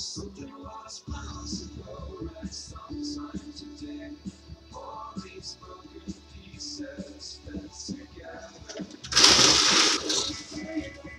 Something was possible, and sometime today, all these broken pieces fit together.